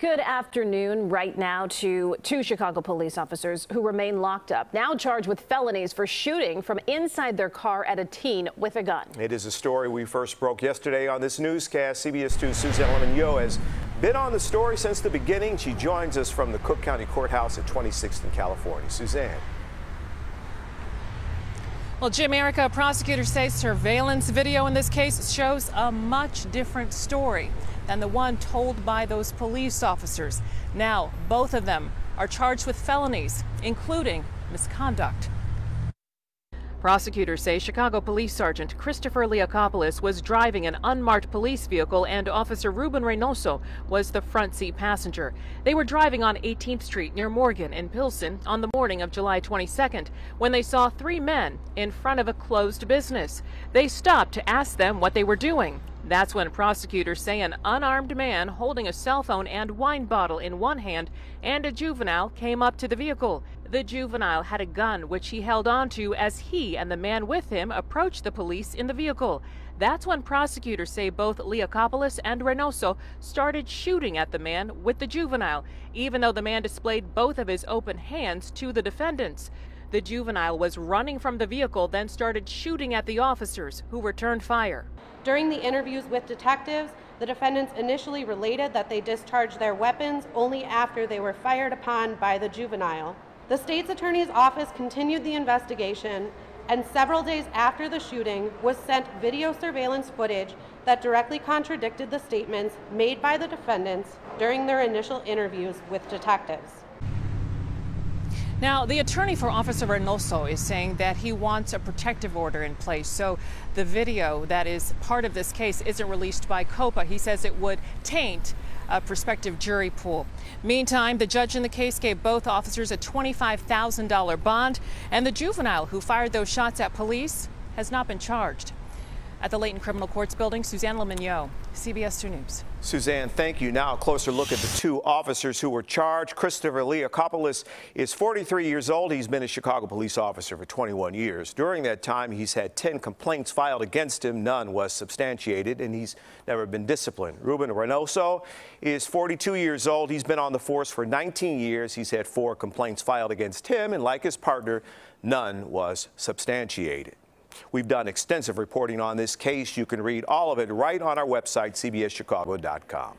Good afternoon right now to two Chicago police officers who remain locked up, now charged with felonies for shooting from inside their car at a teen with a gun. It is a story we first broke yesterday on this newscast. CBS 2's Suzanne Le Mignot has been on the story since the beginning. She joins us from the Cook County Courthouse at 26th and California. Suzanne. Well, Jim, Erica, prosecutors say surveillance video in this case shows a much different story than the one told by those police officers. Now, both of them are charged with felonies, including misconduct. Prosecutors say Chicago Police Sergeant Christopher Liakopoulos was driving an unmarked police vehicle and Officer Ruben Reynoso was the front seat passenger. They were driving on 18th Street near Morgan in Pilsen on the morning of July 22nd when they saw three men in front of a closed business. They stopped to ask them what they were doing. That's when prosecutors say an unarmed man holding a cell phone and wine bottle in one hand and a juvenile came up to the vehicle. The juvenile had a gun which he held onto as he and the man with him approached the police in the vehicle. That's when prosecutors say both Liakopoulos and Reynoso started shooting at the man with the juvenile, even though the man displayed both of his open hands to the defendants. The juvenile was running from the vehicle, then started shooting at the officers, who returned fire. During the interviews with detectives, the defendants initially related that they discharged their weapons only after they were fired upon by the juvenile. The state's attorney's office continued the investigation, and several days after the shooting was sent video surveillance footage that directly contradicted the statements made by the defendants during their initial interviews with detectives. Now, the attorney for Officer Reynoso is saying that he wants a protective order in place, so the video that is part of this case isn't released by COPA. He says it would taint a prospective jury pool. Meantime, the judge in the case gave both officers a $25,000 bond, and the juvenile who fired those shots at police has not been charged. At the Layton Criminal Courts Building, Suzanne Le Mignot, CBS 2 News. Suzanne, thank you. Now a closer look at the two officers who were charged. Christopher Liakopoulos is 43 years old. He's been a Chicago police officer for 21 years. During that time, he's had 10 complaints filed against him. None was substantiated, and he's never been disciplined. Ruben Reynoso is 42 years old. He's been on the force for 19 years. He's had 4 complaints filed against him, and like his partner, none was substantiated. We've done extensive reporting on this case. You can read all of it right on our website, CBSChicago.com.